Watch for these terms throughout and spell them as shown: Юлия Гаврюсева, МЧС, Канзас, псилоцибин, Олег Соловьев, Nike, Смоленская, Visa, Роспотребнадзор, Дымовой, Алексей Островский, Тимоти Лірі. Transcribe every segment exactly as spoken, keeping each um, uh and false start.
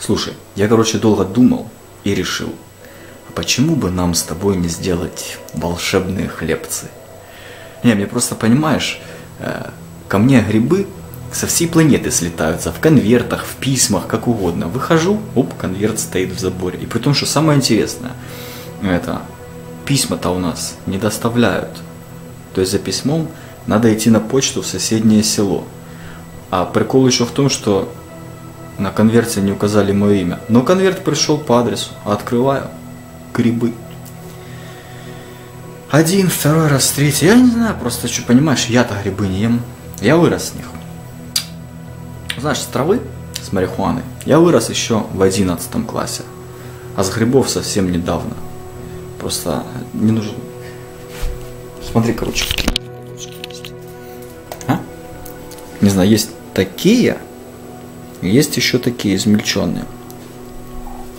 Слушай, я, короче, долго думал и решил, а почему бы нам с тобой не сделать волшебные хлебцы? Не, мне просто, понимаешь, ко мне грибы со всей планеты слетаются, в конвертах, в письмах, как угодно. Выхожу, оп, конверт стоит в заборе. И при том, что самое интересное, это письма-то у нас не доставляют. То есть за письмом надо идти на почту в соседнее село. А прикол еще в том, что на конверте не указали мое имя. Но конверт пришел по адресу. Открываю. Грибы. Один, второй раз, третий. Я не знаю, просто что, понимаешь, я-то грибы не ем. Я вырос с них. Знаешь, с травы, с марихуаны, я вырос еще в одиннадцатом классе. А с грибов совсем недавно. Просто не нужно. Смотри, короче. А? Не знаю, есть такие... Есть еще такие измельченные.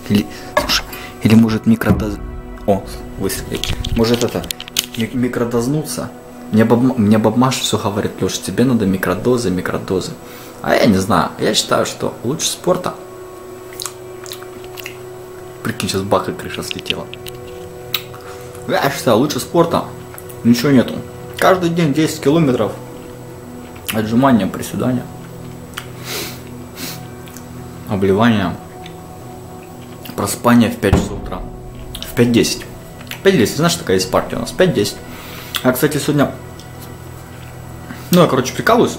Или, слушай, или может микродоз... О, выстрелить. Может это, микродознуться? Мне баб, мне баб Маша все говорит, Леша, тебе надо микродозы, микродозы. А я не знаю, я считаю, что лучше спорта. Прикинь, сейчас баха крыша слетела. Я считаю, лучше спорта ничего нету. Каждый день десять километров отжимания, приседания. Обливание, проспание в пять часов утра, в пять-десять, пять-десять, знаешь, такая есть партия у нас, пять-десять, а, кстати, сегодня, ну, я, короче, прикалываюсь,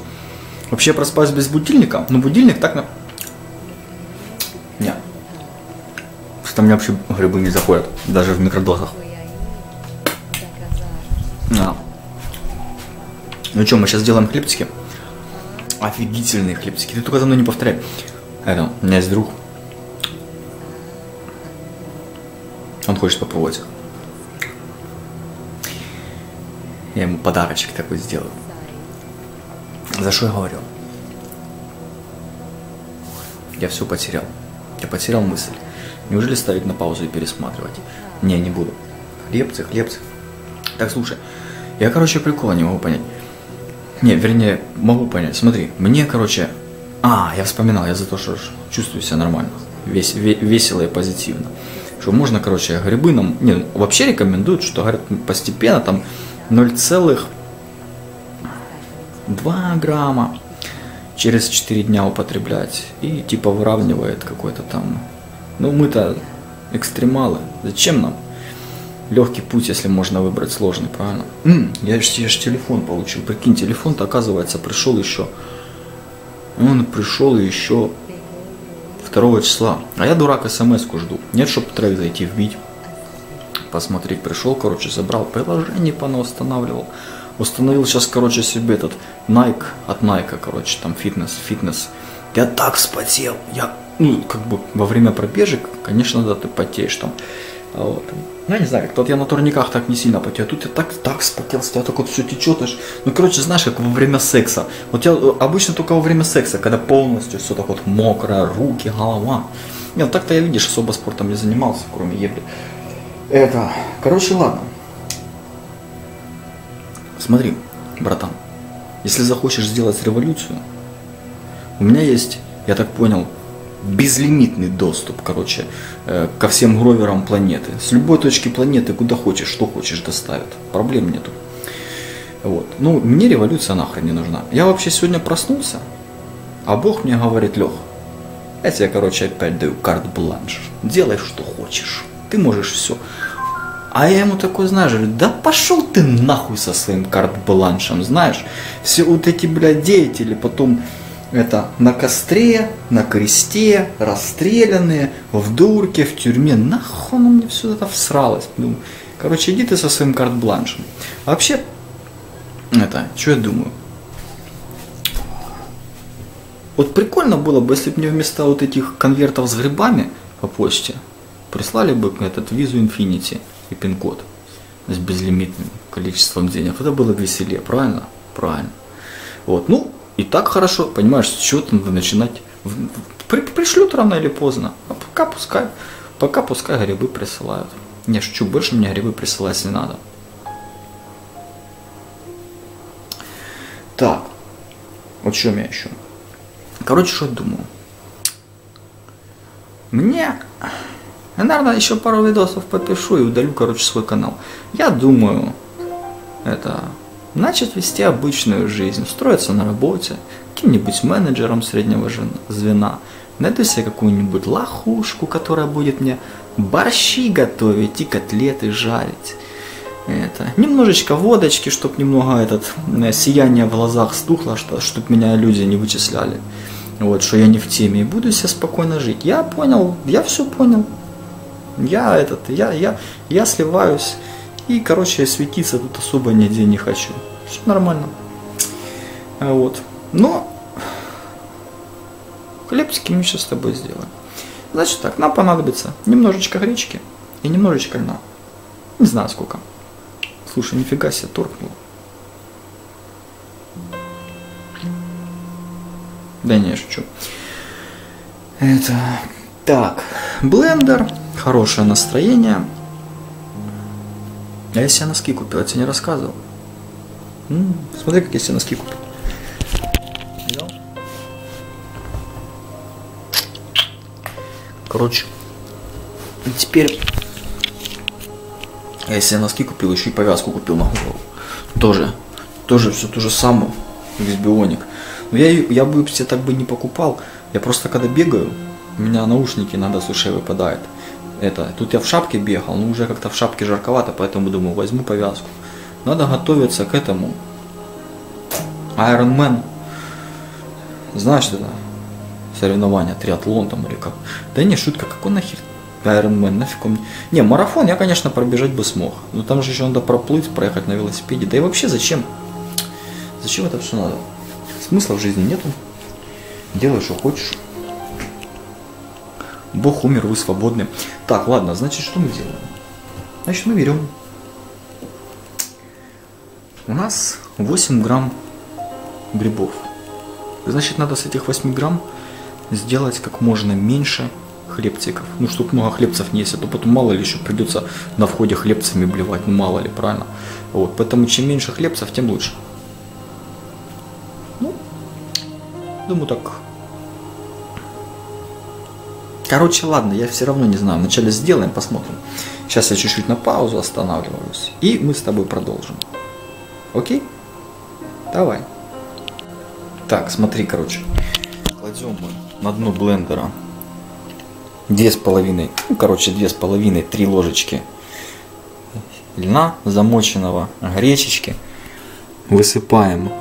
вообще проспался без будильника, но будильник так на, не, что мне вообще грибы не заходят, даже в микродозах, да. Ну, что, мы сейчас делаем хлебчики, офигительные хлебчики, ты только за мной не повторяй. Это, у меня есть друг. Он хочет попробовать. Я ему подарочек такой сделаю. За что я говорю? Я все потерял. Я потерял мысль. Неужели ставить на паузу и пересматривать? Не, не буду. Хлебцы, хлебцы. Так, слушай. Я, короче, прикола не могу понять. Не, вернее, могу понять. Смотри, мне, короче... А, я вспоминал, я за то, что чувствую себя нормально, вес, ве, весело и позитивно. Что можно, короче, грибы нам, не, вообще рекомендуют, что говорят постепенно там ноль целых два грамма через четыре дня употреблять. И типа выравнивает какой-то там, ну мы-то экстремалы, зачем нам легкий путь, если можно выбрать сложный, правильно? М-м, я же телефон получил, прикинь, телефон-то оказывается пришел еще... Он пришел еще второго числа. А я, дурак, смс-ку жду. Нет, чтобы трек зайти, вбить. Посмотреть, пришел, короче, забрал. Приложение понаустанавливал. Установил сейчас, короче, себе этот Nike от Nike, короче, там фитнес, фитнес. Я так вспотел. Я, ну, как бы во время пробежек, конечно, да, ты потеешь там. А вот. Ну, я не знаю, как тут я на турниках так не сильно потею, а тут я так, так вспотел, что я так вот все течет аж. Ну, короче, знаешь, как во время секса. Вот я обычно только во время секса, когда полностью все так вот мокро, руки, голова. Нет, так-то я, видишь, особо спортом не занимался, кроме ебли. Это, короче, ладно. Смотри, братан, если захочешь сделать революцию, у меня есть, я так понял, безлимитный доступ, короче, ко всем гроверам планеты. С любой точки планеты, куда хочешь, что хочешь, доставят. Проблем нету. Вот. Ну, мне революция нахрен не нужна. Я вообще сегодня проснулся, а Бог мне говорит: Лех, я тебе, короче, опять даю карт-бланш. Делай, что хочешь. Ты можешь все. А я ему такой, знаешь, говорю: да пошел ты нахуй со своим карт-бланшем, знаешь. Все вот эти, блядь, деятели потом... Это на костре, на кресте, расстрелянные, в дурке, в тюрьме. Нахуй мне все это всралось. Думаю, короче, иди ты со своим карт-бланшем. А вообще, это, что я думаю? Вот прикольно было бы, если бы мне вместо вот этих конвертов с грибами по почте прислали бы этот Visa Infinity и пин-код с безлимитным количеством денег. Это было бы веселее, правильно? Правильно. Вот, ну... И так хорошо, понимаешь, с чего там начинать? При, пришлют рано или поздно, а пока пускай, пока пускай грибы присылают. Не, шучу, больше мне грибы присылать не надо. Так, вот что я еще? Короче, что я думаю? Мне, я, наверное, еще пару видосов попишу и удалю, короче, свой канал. Я думаю, это начать вести обычную жизнь, устроиться на работе, каким-нибудь менеджером среднего звена, найду себе какую-нибудь лохушку, которая будет мне борщи готовить и котлеты жарить. Это. Немножечко водочки, чтобы немного этот, сияние в глазах стухло, что, чтобы меня люди не вычисляли, вот, что я не в теме, и буду себе спокойно жить. Я понял, я все понял. Я этот, я, я, я сливаюсь и, короче, светиться тут особо нигде не хочу. Все нормально. Вот. Но хлебчики мы сейчас с тобой сделаем. Значит так, нам понадобится немножечко гречки и немножечко льна. Не знаю сколько. Слушай, нифига себе, торкнул. Да не, я шучу. Это... Так, блендер, хорошее настроение. А я себе носки купил, я тебе не рассказывал. М-м, смотри, как я себе носки купил. Короче, теперь... Я себе носки купил, еще и повязку купил на голову. Тоже. Тоже все то же самое. Весь бионик. Но я, я бы все так бы не покупал. Я просто когда бегаю, у меня наушники иногда с ушей выпадают. Это. Тут я в шапке бегал, но уже как-то в шапке жарковато, поэтому думаю, возьму повязку. Надо готовиться к этому. Iron Man. Знаешь, это соревнование, триатлон там или как. Да не, шутка, какой нахер. Айронмен, нафиг он... Не, марафон я, конечно, пробежать бы смог. Но там же еще надо проплыть, проехать на велосипеде. Да и вообще зачем? Зачем это все надо? Смысла в жизни нету. Делай, что хочешь. Бог умер, вы свободны. Так, ладно, значит, что мы делаем? Значит, мы берем. У нас восемь грамм грибов. Значит, надо с этих восьми грамм сделать как можно меньше хлебциков. Ну, чтобы много хлебцев не есть, а то потом мало ли еще придется на входе хлебцами блевать. Ну, мало ли, правильно? Вот, поэтому чем меньше хлебцев, тем лучше. Ну, думаю, так. Короче, ладно, я все равно не знаю. Вначале сделаем, посмотрим. Сейчас я чуть-чуть на паузу останавливаюсь. И мы с тобой продолжим. Окей? Давай. Так, смотри, короче. Кладем мы на дно блендера две с половиной, ну, короче, две с половиной, три ложечки льна замоченного, гречечки. Высыпаем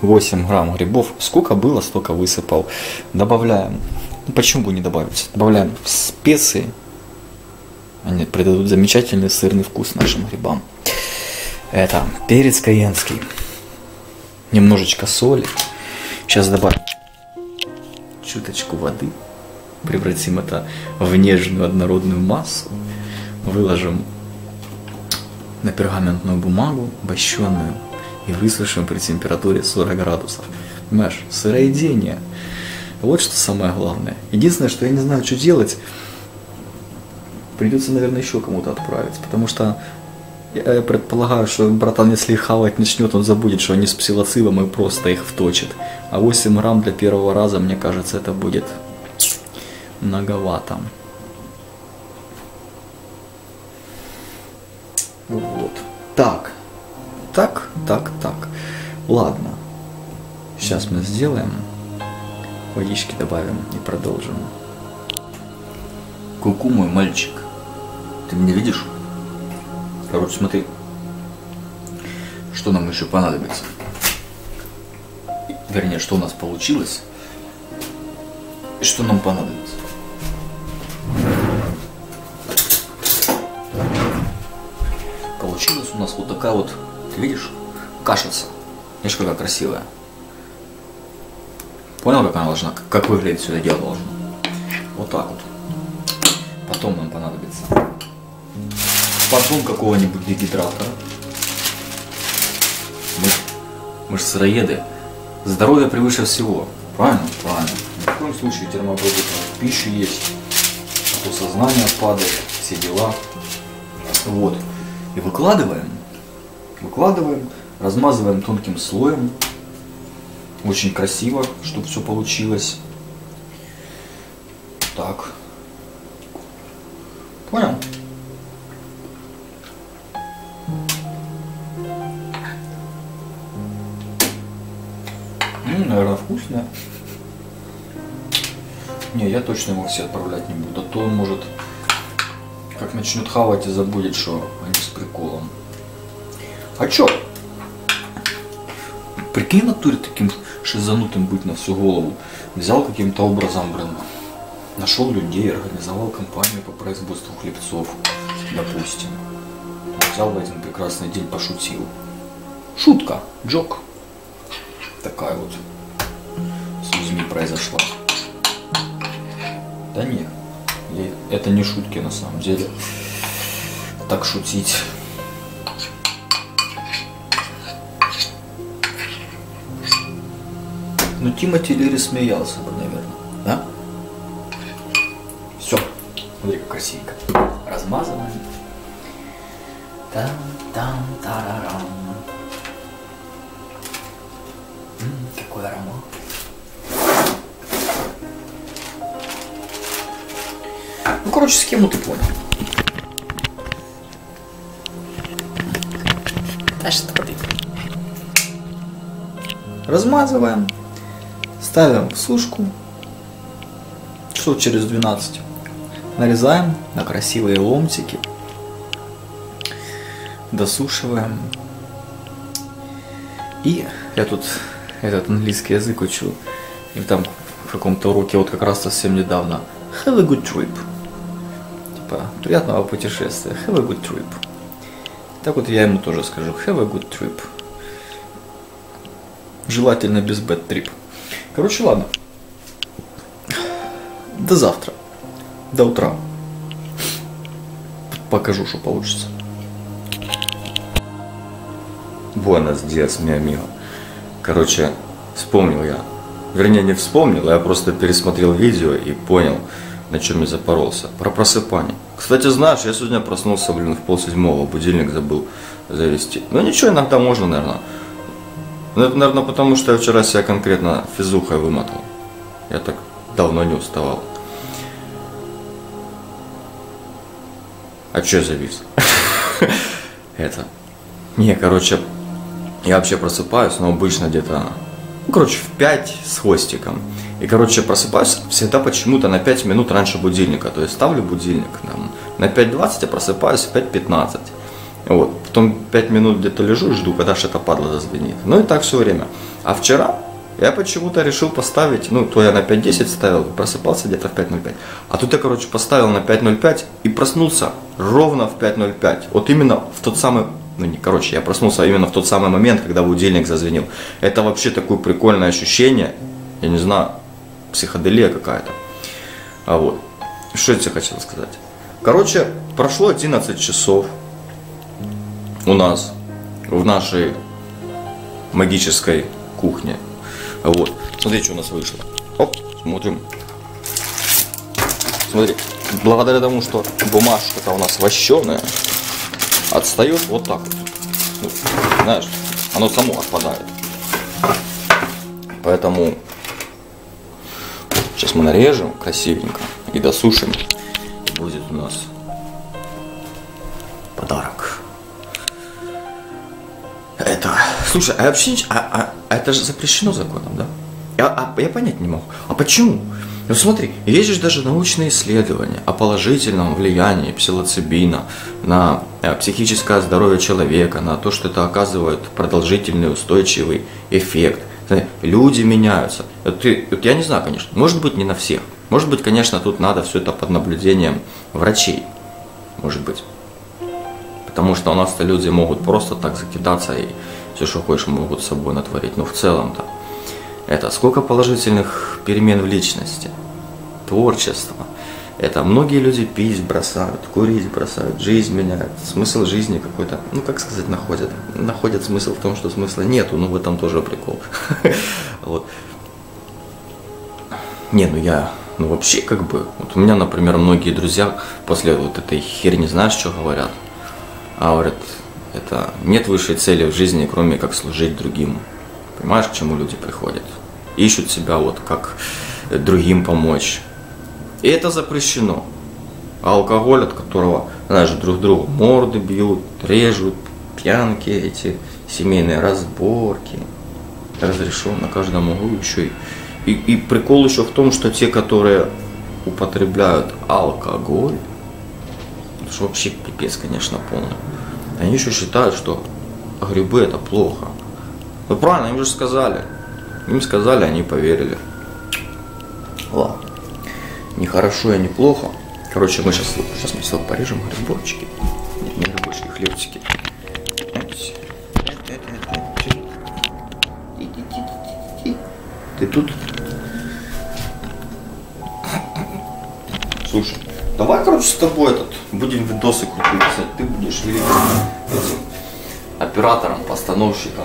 восемь грамм грибов. Сколько было, столько высыпал. Добавляем, ну, почему бы не добавить, добавляем специи. Они придадут замечательный сырный вкус нашим грибам. Это перец каенский. Немножечко соли. Сейчас добавим чуточку воды. Превратим это в нежную однородную массу. Выложим на пергаментную бумагу, вощеную, и высушим при температуре сорок градусов. Понимаешь, сыроедение. Вот что самое главное. Единственное, что я не знаю, что делать, придется, наверное, еще кому-то отправить. Потому что я предполагаю, что братан, если хавать начнет, он забудет, что они с псилоцибом, и просто их вточит. А восемь грамм для первого раза, мне кажется, это будет... многовато. Вот. Так. Так, так, так. Ладно. Сейчас мы сделаем. Водички добавим и продолжим. Ку-ку, мой мальчик. Ты меня видишь? Короче, смотри. Что нам еще понадобится? Вернее, что у нас получилось. И что нам понадобится? Получилась у нас вот такая вот, ты видишь, кашица. Видишь, какая красивая. Понял, как она должна, как выглядит все это дело должно? Вот так вот. Потом нам понадобится поддон какого-нибудь дегидратора. Мы, мы же сыроеды. Здоровье превыше всего. Правильно? Правильно. Ни в коем случае термобарбитом пищу есть. А то сознание падает, все дела. Вот. И выкладываем, выкладываем, размазываем тонким слоем, очень красиво, чтобы все получилось. Так, Понял? Ну, наверное, вкусно. Не, я точно его все отправлять не буду. А то он может, как начнет хавать и забудет, что они с приколом. А чё? Прикинь, в натуре таким шизанутым быть на всю голову. Взял каким-то образом, блин, нашел людей, организовал компанию по производству хлебцов, допустим. Взял в один прекрасный день, пошутил. Шутка, джок. Такая вот с людьми произошла. Да нет, это не шутки на самом деле. Так шутить. Ну, Тимоти Лірі смеялся бы, наверное, да? Все, смотри, как красивенько. Размазываем. Там-там-тарарам. Какой аромат. Ну, короче, схему ты понял. А что ты? Размазываем. Ставим в сушку часов через двенадцать, нарезаем на красивые ломтики, досушиваем. И я тут этот английский язык учу, и там в каком-то уроке вот как раз совсем недавно have a good trip, типа приятного путешествия, have a good trip. Так вот я ему тоже скажу have a good trip, желательно без bad trip. Короче, ладно. До завтра. До утра. Покажу, что получится. Buenos días, mi amigo. Короче, вспомнил я. Вернее, не вспомнил, я просто пересмотрел видео и понял, на чем я запоролся. Про просыпание. Кстати, знаешь, я сегодня проснулся, блин, в полседьмого. Будильник забыл завести. Ну ничего, иногда можно, наверное. Ну, это, наверное, потому что я вчера себя конкретно физухой вымотал. Я так давно не уставал. А чё я завис? Это... Не, короче, я вообще просыпаюсь, но обычно где-то... Ну, короче, в пять с хвостиком. И, короче, просыпаюсь всегда почему-то на пять минут раньше будильника. То есть ставлю будильник там, на пять двадцать, а просыпаюсь в пять пятнадцать. Вот. Потом пять минут где-то лежу и жду, когда же это падла зазвенит. Ну и так все время. А вчера я почему-то решил поставить, ну то я на пять десять ставил, просыпался где-то в пять ноль пять. А тут я, короче, поставил на пять ноль пять и проснулся ровно в пять ноль пять. Вот именно в тот самый, ну не, короче, я проснулся именно в тот самый момент, когда будильник зазвенил. Это вообще такое прикольное ощущение, я не знаю, психоделия какая-то. А вот, что я тебе хотел сказать. Короче, прошло одиннадцать часов. У нас, в нашей магической кухне. Вот, смотри, что у нас вышло. Оп, смотрим. Смотри, благодаря тому, что бумажка-то у нас вощеная, отстает вот так вот. Знаешь, оно само отпадает. Поэтому сейчас мы нарежем красивенько и досушим. Будет у нас подарок. Это, слушай, а вообще, а, а, это же запрещено законом, да? Я, а, я понять не могу. А почему? Ну смотри, есть же даже научные исследования о положительном влиянии псилоцибина на психическое здоровье человека, на то, что это оказывает продолжительный устойчивый эффект. Люди меняются. Ты, я не знаю, конечно, может быть, не на всех. Может быть, конечно, тут надо все это под наблюдением врачей. Может быть. Потому что у нас-то люди могут просто так закидаться и все, что хочешь, могут с собой натворить. Но в целом-то это сколько положительных перемен в личности, творчество. Это многие люди пить бросают, курить бросают, жизнь меняют, смысл жизни какой-то, ну как сказать, находят. Находят смысл в том, что смысла нету, но в этом тоже прикол. Не, ну я... Ну вообще как бы... Вот у меня, например, многие друзья после вот этой херни, знаешь, что говорят? А говорят, это нет высшей цели в жизни, кроме как служить другим. Понимаешь, к чему люди приходят? Ищут себя, вот как другим помочь. И это запрещено. А алкоголь, от которого, знаешь, друг другу морды бьют, режут, пьянки эти, семейные разборки. Разрешен на каждом углу еще. И, и, и прикол еще в том, что те, которые употребляют алкоголь, это же вообще пипец, конечно, полный. Они еще считают, что грибы это плохо. Ну правильно, им же сказали. Им сказали, они поверили. Ладно. Не хорошо и не плохо. Короче, мы сейчас, сейчас мы все порежем грибочки. Нет, не грибочки, хлебчики. Ты тут? Слушай, давай, короче, с тобой этот будем видосы крутить. Ты будешь великим оператором, постановщиком.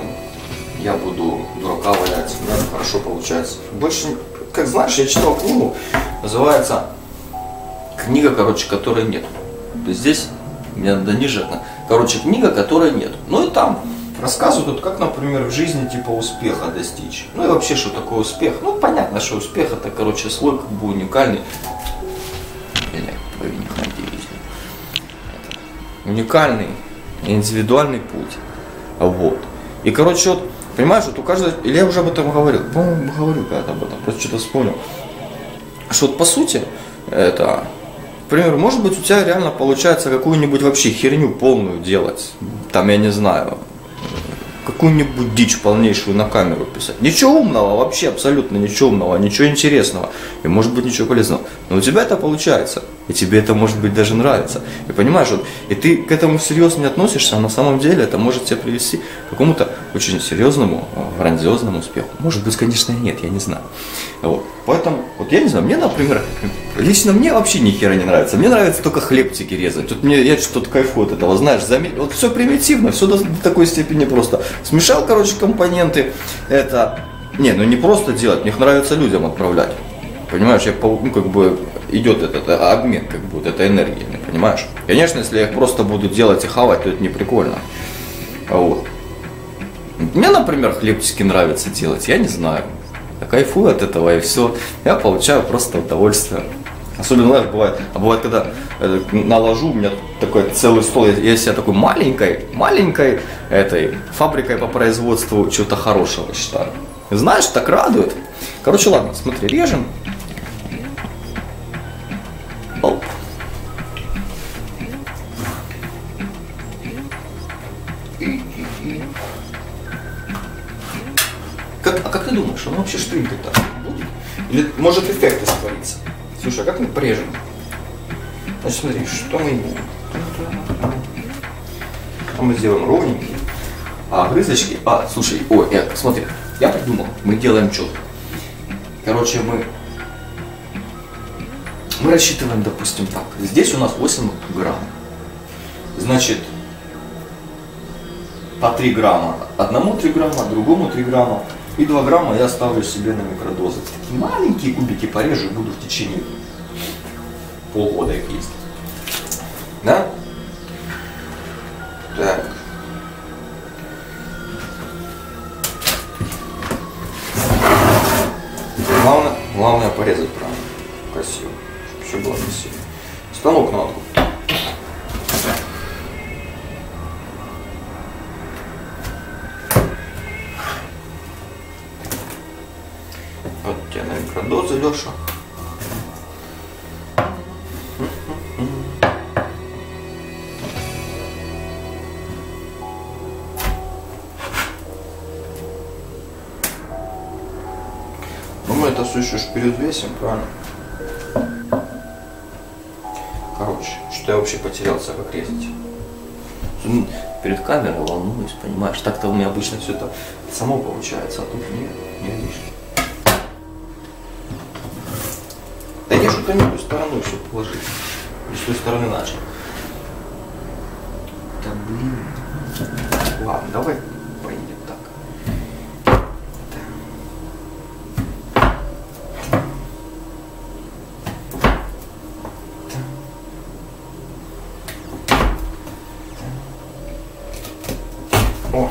Я буду дурака валять. У меня это хорошо получается. Больше, как знаешь, я читал книгу, называется книга, короче, которой нет. Здесь меня до ниже. Короче, книга, которой нет. Ну и там рассказывают, как, например, в жизни типа успеха достичь. Ну и вообще, что такое успех. Ну понятно, что успех это, короче, слой как бы уникальный. Или не ходи, уникальный, индивидуальный путь. Вот. И, короче, вот, понимаешь, вот у каждого, или я уже об этом говорил, по-моему, говорю когда-то об этом, просто что-то вспомнил, что вот по сути, это, к примеру, может быть у тебя реально получается какую-нибудь вообще херню полную делать, там, я не знаю, какую-нибудь дичь полнейшую на камеру писать, ничего умного вообще, абсолютно ничего умного, ничего интересного, и может быть ничего полезного, но у тебя это получается, и тебе это может быть даже нравится, и понимаешь, вот, и ты к этому всерьез не относишься, а на самом деле это может тебя привести к какому-то очень серьезному, грандиозному успеху, может быть, конечно, нет, я не знаю, вот, поэтому, вот я не знаю, мне, например, лично мне вообще ни хера не нравится, мне нравится только хлебчики резать, тут мне, я что-то кайфую от этого, знаешь, заметь, вот все примитивно, все до, до такой степени просто, смешал, короче, компоненты, это, не, ну не просто делать, мне нравится людям отправлять, понимаешь, я, ну, как бы, идет этот обмен, как будто это энергия, понимаешь? Конечно, если я их просто буду делать и хавать, то это не прикольно. Вот. Мне, например, хлебчики нравится делать, я не знаю. Я кайфую от этого и все. Я получаю просто удовольствие. Особенно, знаешь, бывает, а бывает, когда наложу, у меня такой целый стол, я себя такой маленькой, маленькой этой фабрикой по производству чего-то хорошего считаю. Знаешь, так радует. Короче, ладно, смотри, режем. Оп. Как, а как ты думаешь, он вообще что-нибудь так будет? Или может эффект испариться? Слушай, а как мы порежем? Значит, смотри, что мы имеем? А мы сделаем ровненькие. А, грызочки. А, слушай, ой, э, смотри, я придумал, мы делаем четко. Короче, мы... Мы рассчитываем, допустим, так. Здесь у нас восемь грамм. Значит, по три грамма. Одному три грамма, другому три грамма. И два грамма я ставлю себе на микродозы. Такие маленькие кубики порежу и буду в течение полгода их есть. Да? Так. Главное, главное порезать правильно. Красиво. Все было красиво. Станок надо. Вот тебе на микродозы, Леша. Ну мы это все еще перевесим, правильно? Короче, что я вообще потерялся, как резать. Перед камерой волнуюсь, понимаешь. Так-то у меня обычно все это само получается, а тут нет, не обычно. Да я что-то не той стороной все положил. И с той стороны начал. Да блин. Ладно, давай пойдем так. О,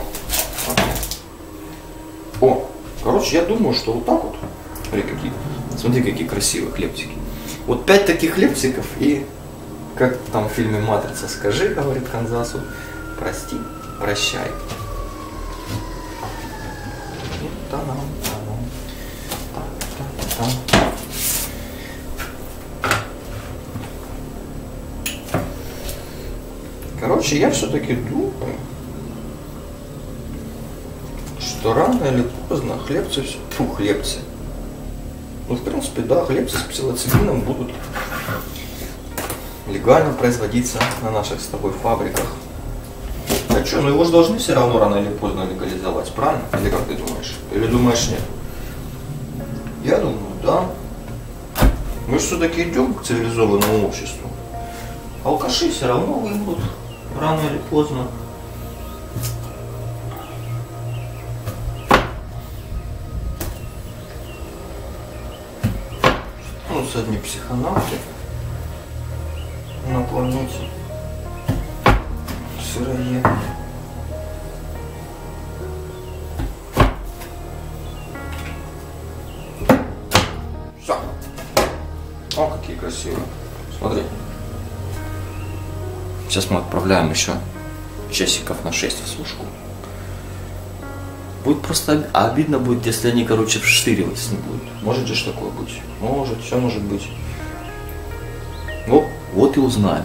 о, короче, я думаю, что вот так вот, смотри, какие, смотри, какие красивые хлебчики. Вот пять таких хлебчиков и как там в фильме «Матрица», скажи, говорит Канзасу, прости, прощай. Короче, я все-таки думаю, что рано или поздно хлебцы, фу, хлебцы. Ну, в принципе, да, хлебцы с псилоцибином будут легально производиться на наших с тобой фабриках. А что, ну его же должны все равно рано или поздно легализовать, правильно? Или как ты думаешь? Или думаешь нет? Я думаю, да. Мы же все-таки идем к цивилизованному обществу. Алкаши все равно вымрут рано или поздно. Ну, с одни психонавты на планете сыроеды. Все. О, какие красивые. Смотри. Сейчас мы отправляем еще часиков на шесть в сушку. Будет просто обидно будет, если они, короче, вштыривать не будут. Может же такое быть? Может, все может быть. Ну, вот и узнаем.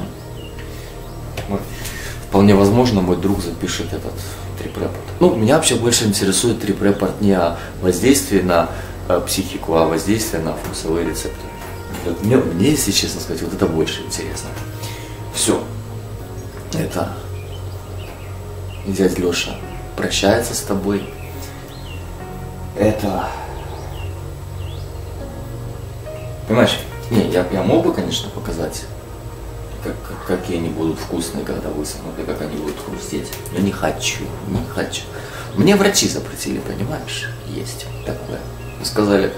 Мы... Вполне возможно, мой друг запишет этот трип-репорт. Ну, меня вообще больше интересует трип-репорт не о воздействии на психику, а воздействие на вкусовые рецепторы. Вот мне, мне, если честно сказать, вот это больше интересно. Все. Это дядь Леша прощается с тобой. Это... Понимаешь? Не, я, я мог бы, конечно, показать, как, какие они будут вкусные, когда высохнут, и как они будут хрустеть. Но не хочу, не хочу. Мне врачи запретили, понимаешь? Есть такое. Сказали,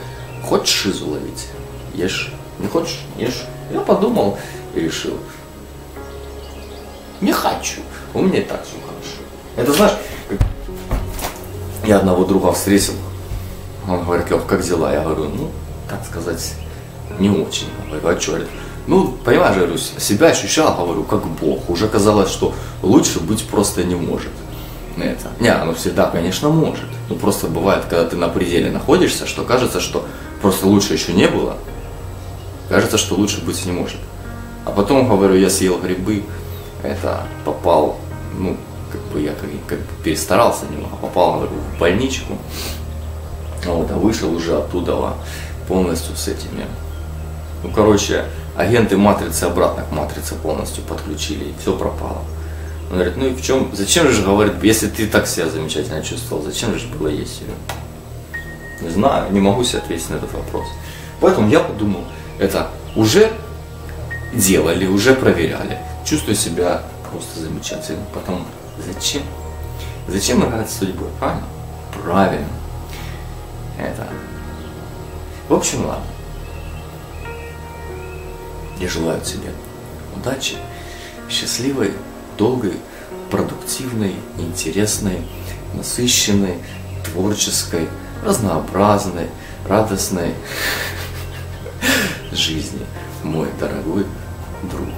хочешь шизу ловить? Ешь. Не хочешь? Ешь. Я подумал и решил. Не хочу. У меня и так все хорошо. Это знаешь, как... я одного друга встретил. Он говорит, Лёх, как дела? Я говорю, ну, так сказать, не очень. Я говорю, а что? Ну, понимаешь, я говорю, себя ощущал, говорю, как Бог. Уже казалось, что лучше быть просто не может. Это. Не, оно всегда, конечно, может. Ну, просто бывает, когда ты на пределе находишься, что кажется, что просто лучше еще не было. Кажется, что лучше быть не может. А потом, говорю, я съел грибы. Это попал, ну, как бы я как, как бы перестарался немного, попал в больничку, вот, а вышел уже оттуда полностью с этими. Ну, короче, агенты матрицы обратно к матрице полностью подключили, и все пропало. Он говорит, ну и в чем, зачем же, говорит, если ты так себя замечательно чувствовал, зачем же было есть ее? Не знаю, не могу себе ответить на этот вопрос. Поэтому я подумал, это уже делали, уже проверяли. Чувствую себя просто замечательно. Потом зачем? Зачем играть с судьбой? Правильно? Правильно. Это. В общем, ладно. Я желаю тебе удачи, счастливой, долгой, продуктивной, интересной, насыщенной, творческой, разнообразной, радостной жизни, мой дорогой друг.